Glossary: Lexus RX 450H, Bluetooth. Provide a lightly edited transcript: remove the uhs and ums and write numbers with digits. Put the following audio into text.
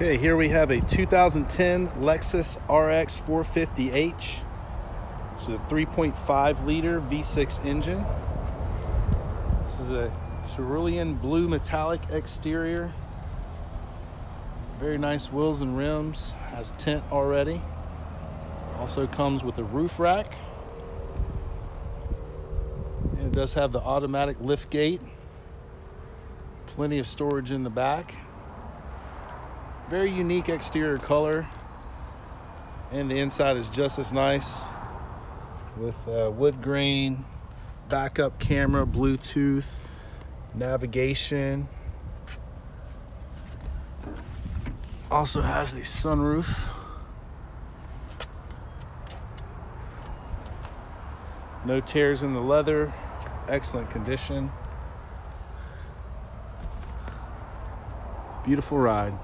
Okay, here we have a 2010 Lexus RX 450H. This is a 3.5 liter V6 engine. This is a cerulean blue metallic exterior. Very nice wheels and rims, has tint already. Also comes with a roof rack. And it does have the automatic lift gate. Plenty of storage in the back. Very unique exterior color, and the inside is just as nice with wood grain, backup camera, Bluetooth, navigation. Also has a sunroof. No tears in the leather, excellent condition. Beautiful ride.